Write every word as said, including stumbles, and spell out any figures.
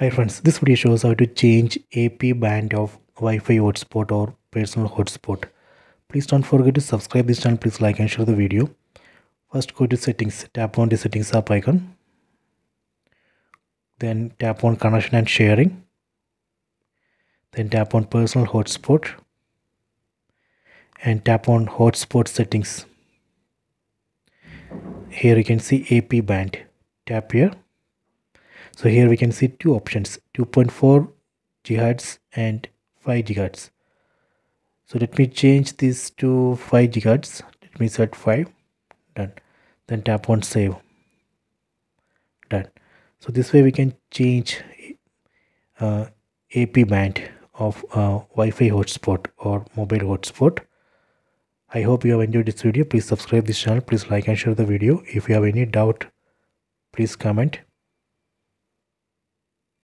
Hi friends, this video shows how to change A P band of Wi-Fi hotspot or personal hotspot. Please don't forget to subscribe this channel, please like and share the video. First go to settings, tap on the settings app icon. Then tap on connection and sharing. Then tap on personal hotspot. And tap on hotspot settings. Here you can see A P band. Tap here. So here we can see two options, two point four gigahertz and five gigahertz. So let me change this to five gigahertz. Let me set five. Done. Then tap on save. Done. So this way we can change uh, A P band of uh, Wi-Fi hotspot or mobile hotspot. I hope you have enjoyed this video. Please subscribe this channel. Please like and share the video. If you have any doubt, please comment.